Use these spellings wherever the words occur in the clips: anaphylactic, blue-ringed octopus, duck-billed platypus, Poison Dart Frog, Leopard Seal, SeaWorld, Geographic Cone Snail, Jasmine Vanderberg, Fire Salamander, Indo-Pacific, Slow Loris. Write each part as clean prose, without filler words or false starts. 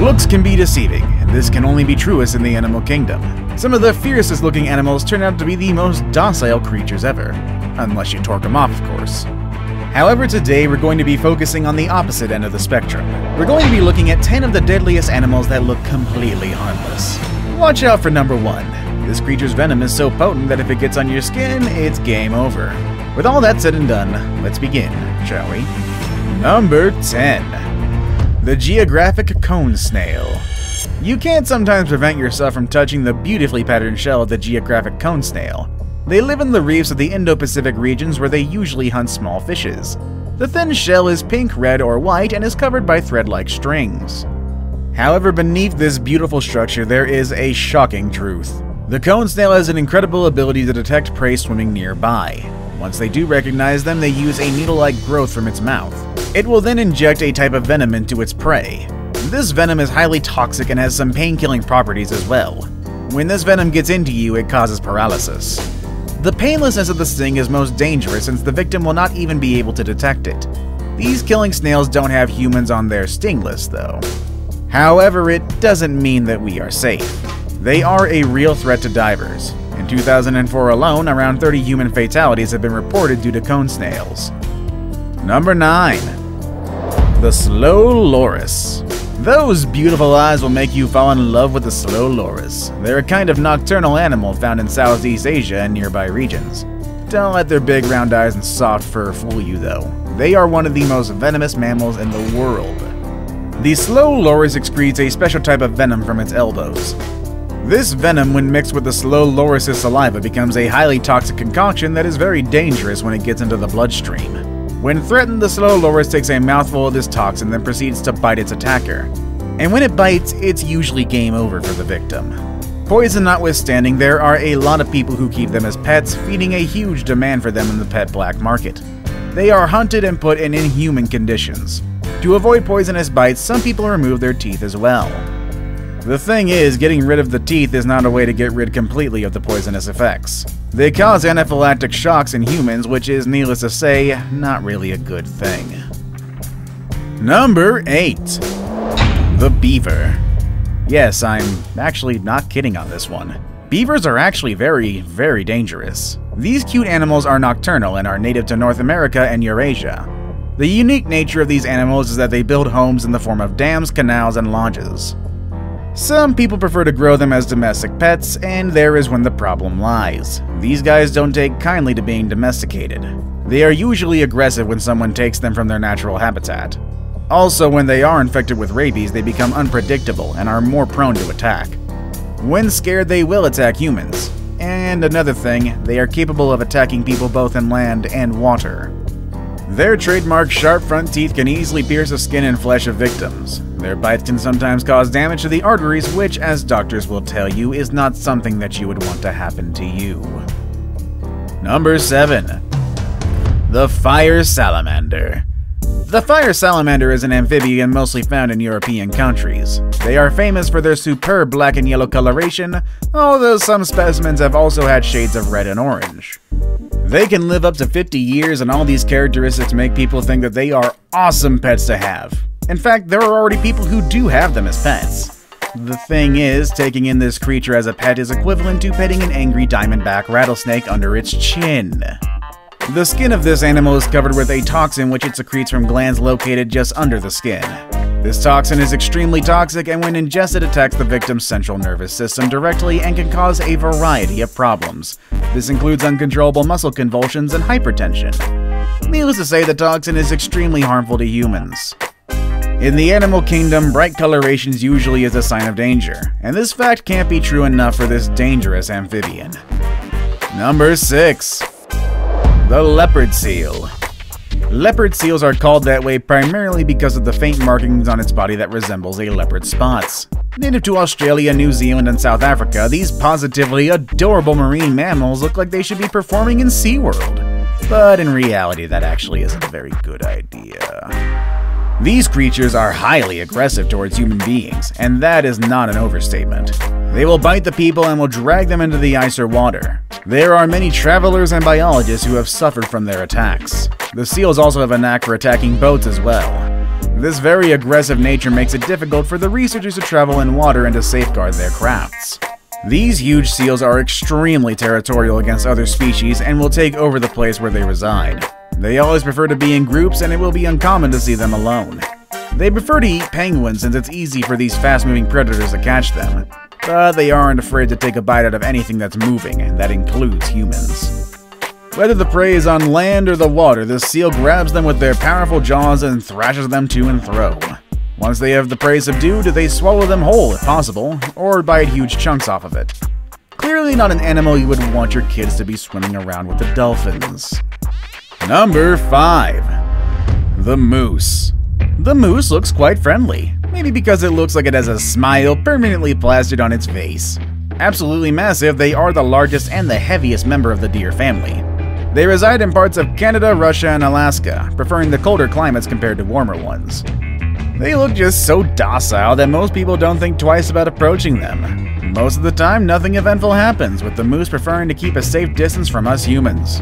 Looks can be deceiving, and this can only be truest in the animal kingdom. Some of the fiercest looking animals turn out to be the most docile creatures ever. Unless you torque them off, of course. However, today we're going to be focusing on the opposite end of the spectrum. We're going to be looking at 10 of the deadliest animals that look completely harmless. Watch out for number 1. This creature's venom is so potent that if it gets on your skin, it's game over. With all that said and done, let's begin, shall we? Number 10. The Geographic Cone Snail. You can sometimes prevent yourself from touching the beautifully patterned shell of the Geographic Cone Snail. They live in the reefs of the Indo-Pacific regions where they usually hunt small fishes. The thin shell is pink, red, or white and is covered by thread-like strings. However, beneath this beautiful structure there is a shocking truth. The cone snail has an incredible ability to detect prey swimming nearby. Once they do recognize them, they use a needle-like growth from its mouth. It will then inject a type of venom into its prey. This venom is highly toxic and has some pain-killing properties as well. When this venom gets into you, it causes paralysis. The painlessness of the sting is most dangerous since the victim will not even be able to detect it. These killing snails don't have humans on their sting list, though. However, it doesn't mean that we are safe. They are a real threat to divers. In 2004 alone, around 30 human fatalities have been reported due to cone snails. Number 9. The Slow Loris. Those beautiful eyes will make you fall in love with the Slow Loris. They're a kind of nocturnal animal found in Southeast Asia and nearby regions. Don't let their big round eyes and soft fur fool you though. They are one of the most venomous mammals in the world. The Slow Loris excretes a special type of venom from its elbows. This venom, when mixed with the Slow Loris' saliva, becomes a highly toxic concoction that is very dangerous when it gets into the bloodstream. When threatened, the Slow Loris takes a mouthful of this toxin, then proceeds to bite its attacker. And when it bites, it's usually game over for the victim. Poison notwithstanding, there are a lot of people who keep them as pets, feeding a huge demand for them in the pet black market. They are hunted and put in inhuman conditions. To avoid poisonous bites, some people remove their teeth as well. The thing is, getting rid of the teeth is not a way to get rid completely of the poisonous effects. They cause anaphylactic shocks in humans, which is, needless to say, not really a good thing. Number 8. The Beaver. Yes, I'm actually not kidding on this one. Beavers are actually very, very dangerous. These cute animals are nocturnal and are native to North America and Eurasia. The unique nature of these animals is that they build homes in the form of dams, canals, and lodges. Some people prefer to grow them as domestic pets, and there is when the problem lies. These guys don't take kindly to being domesticated. They are usually aggressive when someone takes them from their natural habitat. Also, when they are infected with rabies, they become unpredictable and are more prone to attack. When scared, they will attack humans. And another thing, they are capable of attacking people both in land and water. Their trademark sharp front teeth can easily pierce the skin and flesh of victims. Their bites can sometimes cause damage to the arteries, which, as doctors will tell you, is not something that you would want to happen to you. Number 7. The Fire Salamander. The Fire Salamander is an amphibian mostly found in European countries. They are famous for their superb black and yellow coloration, although some specimens have also had shades of red and orange. They can live up to 50 years, and all these characteristics make people think that they are awesome pets to have. In fact, there are already people who do have them as pets. The thing is, taking in this creature as a pet is equivalent to petting an angry diamondback rattlesnake under its chin. The skin of this animal is covered with a toxin which it secretes from glands located just under the skin. This toxin is extremely toxic, and when ingested, attacks the victim's central nervous system directly and can cause a variety of problems. This includes uncontrollable muscle convulsions and hypertension. Needless to say, the toxin is extremely harmful to humans. In the animal kingdom, bright colorations usually is a sign of danger, and this fact can't be true enough for this dangerous amphibian. Number 6. The Leopard Seal. Leopard seals are called that way primarily because of the faint markings on its body that resembles a leopard's spots. Native to Australia, New Zealand, and South Africa, these positively adorable marine mammals look like they should be performing in SeaWorld. But in reality, that actually isn't a very good idea. These creatures are highly aggressive towards human beings, and that is not an overstatement. They will bite the people and will drag them into the ice or water. There are many travelers and biologists who have suffered from their attacks. The seals also have a knack for attacking boats as well. This very aggressive nature makes it difficult for the researchers to travel in water and to safeguard their crafts. These huge seals are extremely territorial against other species and will take over the place where they reside. They always prefer to be in groups, and it will be uncommon to see them alone. They prefer to eat penguins since it's easy for these fast-moving predators to catch them, but they aren't afraid to take a bite out of anything that's moving, and that includes humans. Whether the prey is on land or the water, this seal grabs them with their powerful jaws and thrashes them to and fro. Once they have the prey subdued, they swallow them whole if possible, or bite huge chunks off of it. Clearly not an animal you would want your kids to be swimming around with the dolphins. Number 5. The moose. The moose looks quite friendly, maybe because it looks like it has a smile permanently plastered on its face. Absolutely massive, they are the largest and the heaviest member of the deer family. They reside in parts of Canada, Russia, and Alaska, preferring the colder climates compared to warmer ones. They look just so docile that most people don't think twice about approaching them. Most of the time, nothing eventful happens, with the moose preferring to keep a safe distance from us humans.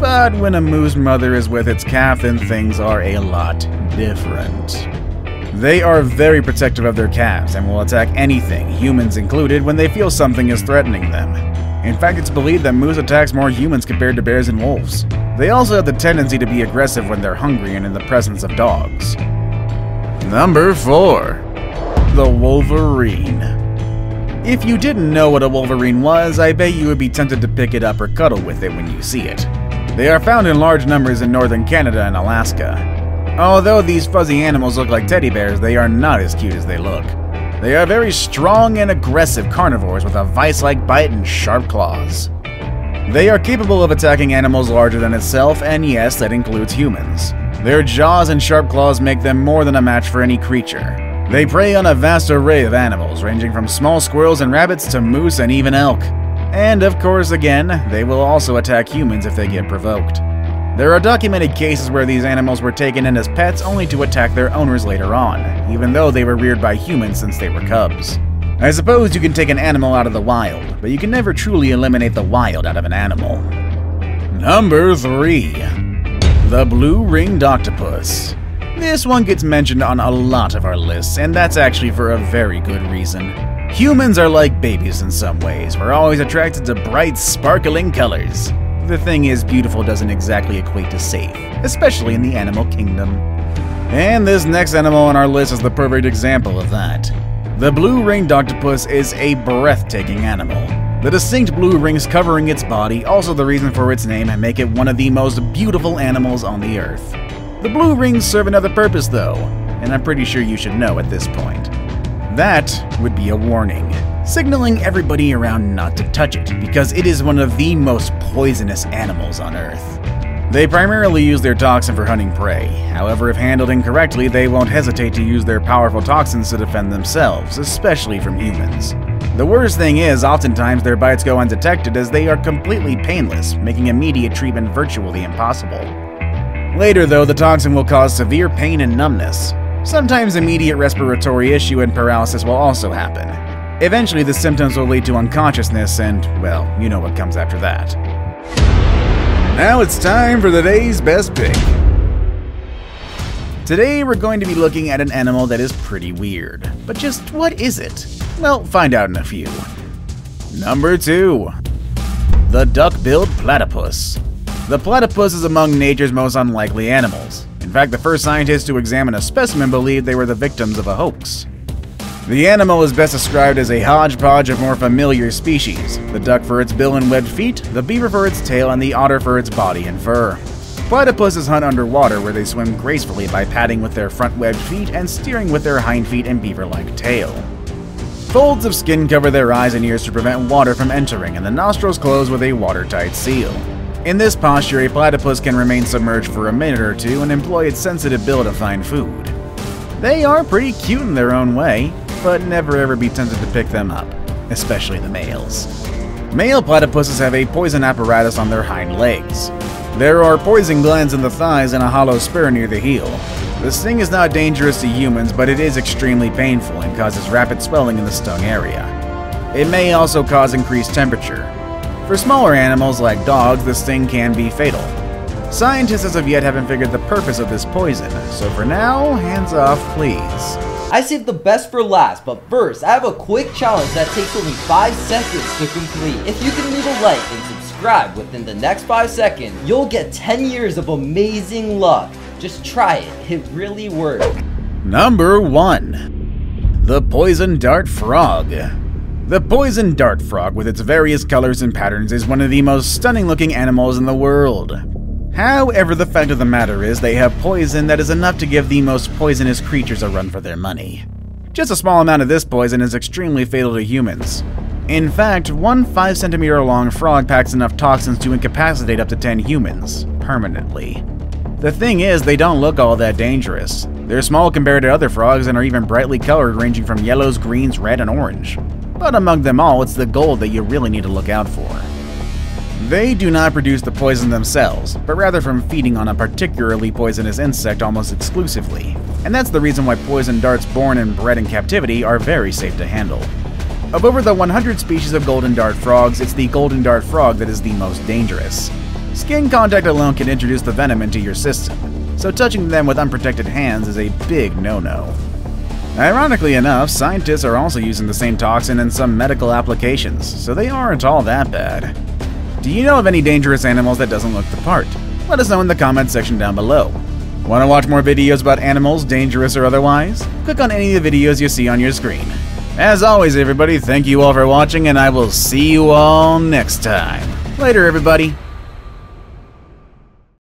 But when a moose mother is with its calf, then things are a lot different. They are very protective of their calves and will attack anything, humans included, when they feel something is threatening them. In fact, it's believed that moose attacks more humans compared to bears and wolves. They also have the tendency to be aggressive when they're hungry and in the presence of dogs. Number 4. The wolverine. If you didn't know what a wolverine was, I bet you would be tempted to pick it up or cuddle with it when you see it. They are found in large numbers in northern Canada and Alaska. Although these fuzzy animals look like teddy bears, they are not as cute as they look. They are very strong and aggressive carnivores with a vice-like bite and sharp claws. They are capable of attacking animals larger than itself, and yes, that includes humans. Their jaws and sharp claws make them more than a match for any creature. They prey on a vast array of animals, ranging from small squirrels and rabbits to moose and even elk. And of course, again, they will also attack humans if they get provoked. There are documented cases where these animals were taken in as pets only to attack their owners later on, even though they were reared by humans since they were cubs. I suppose you can take an animal out of the wild, but you can never truly eliminate the wild out of an animal. Number 3. The blue-ringed octopus. This one gets mentioned on a lot of our lists, and that's actually for a very good reason. Humans are like babies in some ways. We're always attracted to bright, sparkling colors. The thing is, beautiful doesn't exactly equate to safe, especially in the animal kingdom. And this next animal on our list is the perfect example of that. The blue-ringed octopus is a breathtaking animal. The distinct blue rings covering its body, also the reason for its name, and make it one of the most beautiful animals on the earth. The blue rings serve another purpose though, and I'm pretty sure you should know at this point. That would be a warning, signaling everybody around not to touch it, because it is one of the most poisonous animals on earth. They primarily use their toxin for hunting prey. However, if handled incorrectly, they won't hesitate to use their powerful toxins to defend themselves, especially from humans. The worst thing is, oftentimes their bites go undetected as they are completely painless, making immediate treatment virtually impossible. Later though, the toxin will cause severe pain and numbness. Sometimes immediate respiratory issue and paralysis will also happen. Eventually the symptoms will lead to unconsciousness and, well, you know what comes after that. Now it's time for the day's best pick. Today we're going to be looking at an animal that is pretty weird. But just what is it? Well, find out in a few. Number 2. The duck-billed platypus. The platypus is among nature's most unlikely animals. In fact, the first scientists to examine a specimen believed they were the victims of a hoax. The animal is best described as a hodgepodge of more familiar species: the duck for its bill and webbed feet, the beaver for its tail, and the otter for its body and fur. Platypuses hunt underwater, where they swim gracefully by padding with their front webbed feet and steering with their hind feet and beaver-like tail. Folds of skin cover their eyes and ears to prevent water from entering, and the nostrils close with a watertight seal. In this posture, a platypus can remain submerged for a minute or two and employ its sensitive bill to find food. They are pretty cute in their own way, but never ever be tempted to pick them up, especially the males. Male platypuses have a poison apparatus on their hind legs. There are poison glands in the thighs and a hollow spur near the heel. The sting is not dangerous to humans, but it is extremely painful and causes rapid swelling in the stung area. It may also cause increased temperature. For smaller animals like dogs, the sting can be fatal. Scientists as of yet haven't figured the purpose of this poison, so for now, hands off please. I saved the best for last, but first, I have a quick challenge that takes only 5 seconds to complete. If you can leave a like and subscribe within the next 5 seconds, you'll get 10 years of amazing luck. Just try it, it really works. Number 1. The Poison Dart Frog. The Poison Dart Frog, with its various colors and patterns, is one of the most stunning looking animals in the world. However, the fact of the matter is they have poison that is enough to give the most poisonous creatures a run for their money. Just a small amount of this poison is extremely fatal to humans. In fact, one 5-centimeter long frog packs enough toxins to incapacitate up to 10 humans, permanently. The thing is, they don't look all that dangerous. They're small compared to other frogs and are even brightly colored, ranging from yellows, greens, red, and orange. But among them all, it's the gold that you really need to look out for. They do not produce the poison themselves, but rather from feeding on a particularly poisonous insect almost exclusively, and that's the reason why poison darts born and bred in captivity are very safe to handle. Of over the 100 species of golden dart frogs, it's the golden dart frog that is the most dangerous. Skin contact alone can introduce the venom into your system, so touching them with unprotected hands is a big no-no. Ironically enough, scientists are also using the same toxin in some medical applications, so they aren't all that bad. Do you know of any dangerous animals that doesn't look the part? Let us know in the comments section down below. Want to watch more videos about animals, dangerous or otherwise? Click on any of the videos you see on your screen. As always everybody, thank you all for watching and I will see you all next time. Later everybody.